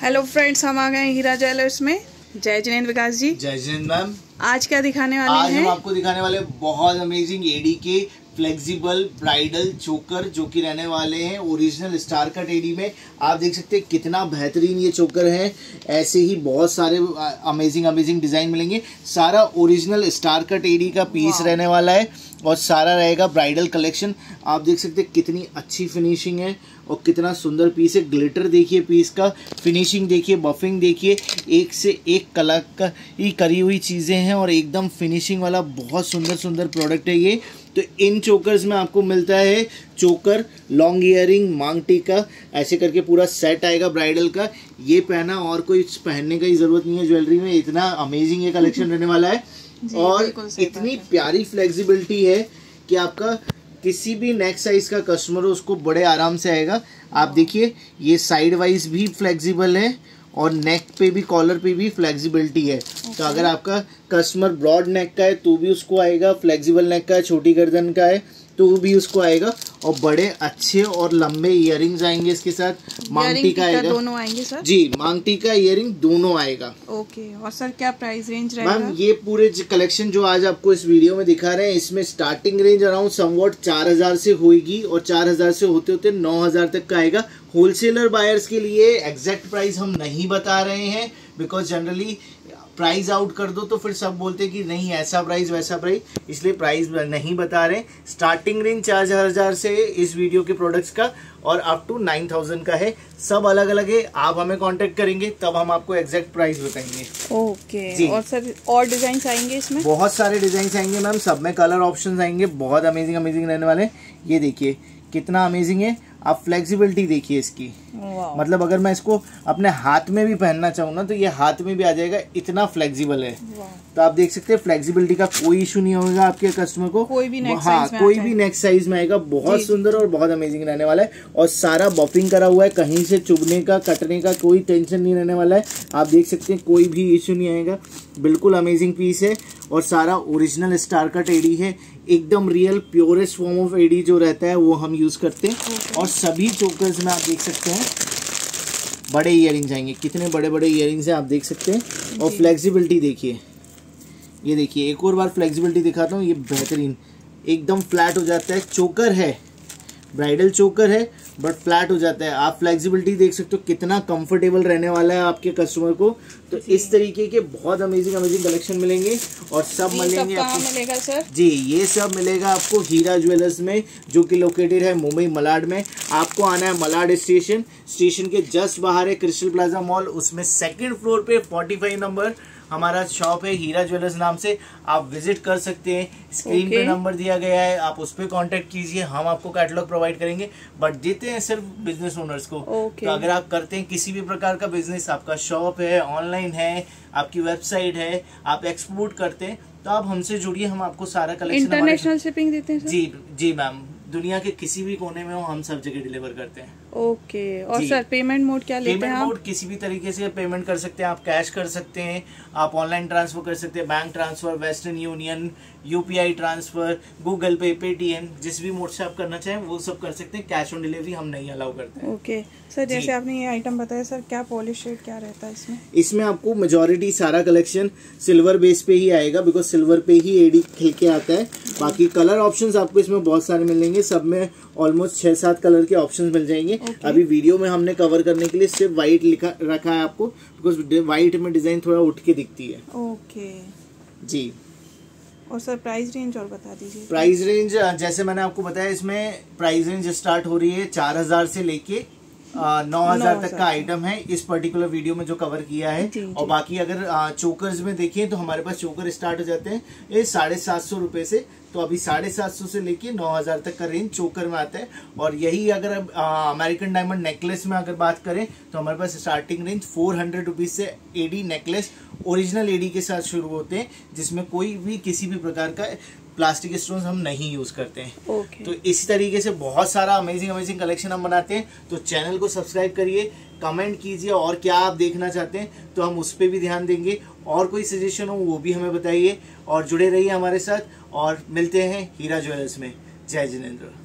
Hello friends, हम आ गए हीरा jewellers में। जय जिनेंद्र विकास जी। जय जिनेंद्र मैम। आज क्या दिखाने वाले हैं? आज हम आपको दिखाने वाले बहुत अमेजिंग एडी के फ्लेक्सिबल ब्राइडल चोकर जो कि रहने वाले हैं ओरिजिनल स्टार का टेडी में। आप देख सकते हैं कितना बेहतरीन ये चोकर है। ऐसे ही बहुत सारे अमेजिंग डिज़ाइन मिलेंगे। सारा ओरिजिनल स्टार का टेडी का पीस रहने वाला है और सारा रहेगा ब्राइडल कलेक्शन। आप देख सकते हैं कितनी अच्छी फिनिशिंग है और कितना सुंदर पीस है। ग्लिटर देखिए, पीस का फिनिशिंग देखिए, बफिंग देखिए, एक से एक कला का ही करी हुई चीज़ें हैं और एकदम फिनिशिंग वाला बहुत सुंदर प्रोडक्ट है ये। तो इन चोकर्स में आपको मिलता है चोकर, लॉन्ग ईयरिंग, मांग टीका, ऐसे करके पूरा सेट आएगा ब्राइडल का। ये पहना और कोई पहनने का ही ज़रूरत नहीं है ज्वेलरी में, इतना अमेजिंग ये कलेक्शन रहने वाला है। और इतनी प्यारी फ्लेक्सिबिलिटी है कि आपका किसी भी नेक साइज़ का कस्टमर हो उसको बड़े आराम से आएगा। आप देखिए ये साइड वाइज भी फ्लेक्सिबल है और नेक पे भी, कॉलर पे भी फ्लेक्सिबिलिटी है। तो अगर आपका कस्टमर ब्रॉड नेक का है तो भी उसको आएगा, फ्लेक्सिबल नेक का है, छोटी गर्दन का है तो भी उसको आएगा। और बड़े अच्छे और लंबे इयररिंग्स आएंगे इसके साथ, मांगटी का आएगा, दोनों आएंगे सर जी, मांगटी का इयररिंग दोनों आएगा। ओके। और सर क्या प्राइस रेंज रहेगा? मैम ये पूरे कलेक्शन जो आज आपको इस वीडियो में दिखा रहे हैं, इसमें स्टार्टिंग रेंज अराउंड समवॉट 4000 से होगी और 4000 से होते होते 9000 तक का आएगा। होलसेलर बायर्स के लिए एग्जैक्ट प्राइस हम नहीं बता रहे हैं, बिकॉज जनरली प्राइस आउट कर दो तो फिर सब बोलते हैं कि नहीं ऐसा प्राइस वैसा प्राइस, इसलिए प्राइस नहीं बता रहे। स्टार्टिंग रेंज 4000 से इस वीडियो के प्रोडक्ट्स का और अप टू 9000 का है। सब अलग अलग है। आप हमें कांटेक्ट करेंगे तब हम आपको एग्जैक्ट प्राइस बताएंगे। ओके। और सर और डिजाइन्स आएंगे इसमें? बहुत सारे डिजाइन्स आएंगे मैम, सब में कलर ऑप्शन आएंगे, बहुत अमेजिंग रहने वाले। ये देखिए कितना अमेजिंग है। आप फ्लेक्सिबिलिटी देखिए इसकी, मतलब अगर मैं इसको अपने हाथ में भी पहनना चाहूँ ना तो ये हाथ में भी आ जाएगा, इतना फ्लेक्सिबल है। तो आप देख सकते हैं फ्लेक्सिबिलिटी का कोई इशू नहीं होगा आपके कस्टमर को, कोई भी नेक साइज में, कोई भी नेक साइज में आएगा। बहुत सुंदर और बहुत अमेजिंग रहने वाला है। और सारा बफिंग करा हुआ है, कहीं से चुभने का कटने का कोई टेंशन नहीं रहने वाला है। आप देख सकते हैं कोई भी इशू नहीं आएगा, बिल्कुल अमेजिंग पीस है। और सारा ओरिजिनल स्टार कट एडी है, एकदम real purest form of AD जो रहता है वो हम यूज करते हैं। और सभी चोकर्स में आप देख सकते हैं बड़े इयररिंग्स आएंगे, कितने बड़े इयररिंग्स हैं आप देख सकते हैं। और फ्लेक्सिबिलिटी देखिए, ये देखिए एक और बार फ्लेक्सिबिलिटी दिखाता हूँ। ये बेहतरीन एकदम फ्लैट हो जाता है, चोकर है, ब्राइडल चोकर है बट फ्लैट हो जाता है। आप फ्लेक्सिबिलिटी देख सकते हो कितना कंफर्टेबल रहने वाला है आपके कस्टमर को। तो इस तरीके के बहुत अमेजिंग कलेक्शन मिलेंगे और सब मिलेंगे आपको। मिलेगा सर जी, ये सब मिलेगा आपको हीरा ज्वेलर्स में जो कि लोकेटेड है मुंबई मलाड में। आपको आना है मलाड स्टेशन के जस्ट बाहर है क्रिस्टल प्लाजा मॉल, उसमें 2nd फ्लोर पे 45 नंबर हमारा शॉप है हीरा ज्वेलर्स नाम से। आप विजिट कर सकते हैं, स्क्रीन पे नंबर दिया गया है, आप उस पर कॉन्टेक्ट कीजिए, हम आपको कैटलॉग प्रोवाइड करेंगे। बट देते हैं सिर्फ बिजनेस ओनर्स को। तो अगर आप करते हैं किसी भी प्रकार का बिजनेस, आपका शॉप है, ऑनलाइन है, आपकी वेबसाइट है, आप एक्सपोर्ट करते हैं, तो आप हमसे जुड़िए, हम आपको सारा कलेक्शन। इंटरनेशनल शिपिंग देते हैं जी? जी मैम, दुनिया के किसी भी कोने में हो हम सब जगह डिलीवर करते हैं। ओके। और सर पेमेंट मोड क्या लेते हैं? पेमेंट मोड किसी भी तरीके से पेमेंट कर सकते हैं आप, कैश कर सकते हैं, आप ऑनलाइन ट्रांसफर कर सकते हैं, bank transfer, western union, UPI transfer, Google Pay, Paytm, जिस भी मोड से आप करना चाहें वो सब कर सकते हैं। कैश ऑन डिलीवरी हम नहीं अलाउ करते हैं। ओके सर, जैसे आपने ये आइटम बताया सर, क्या पॉलिश शेड क्या रहता है इसमें? इसमें आपको मेजोरिटी सारा कलेक्शन सिल्वर बेस पे ही आएगा, बिकॉज सिल्वर पे ही एडी खिल के आता है। बाकी कलर ऑप्शंस आपको इसमें बहुत सारे मिलेंगे, सब में ऑलमोस्ट 6-7 कलर के ऑप्शंस मिल जाएंगे। अभी वीडियो में हमने कवर करने के लिए सिर्फ व्हाइट लिखा रखा है आपको, बिकॉज व्हाइट में डिजाइन थोड़ा उठ के दिखती है। ओके जी। और सर प्राइस रेंज और बता दीजिए। प्राइस रेंज जैसे मैंने आपको बताया, इसमें प्राइस रेंज स्टार्ट हो रही है 4000 से लेके 9000 तक का आइटम है इस पर्टिकुलर वीडियो में जो कवर किया है। और बाकी अगर चोकर्स में देखिए तो हमारे पास चोकर स्टार्ट हो जाते हैं ये 750 रुपये से। तो अभी 750 से लेके 9000 तक का रेंज चोकर में आता है। और यही अगर अमेरिकन डायमंड नेकलेस में अगर बात करें तो हमारे पास स्टार्टिंग रेंज 400 रुपीज़ से एडी नेकलेस ओरिजिनल एडी के साथ शुरू होते हैं, जिसमें कोई भी किसी भी प्रकार का प्लास्टिक स्टोन हम नहीं यूज करते हैं। तो इसी तरीके से बहुत सारा अमेजिंग कलेक्शन हम बनाते हैं। तो चैनल को सब्सक्राइब करिए, कमेंट कीजिए और क्या आप देखना चाहते हैं तो हम उस पर भी ध्यान देंगे। और कोई सजेशन हो वो भी हमें बताइए और जुड़े रहिए हमारे साथ। और मिलते हैं हीरा ज्वेलर्स में। जय जिनेंद्र।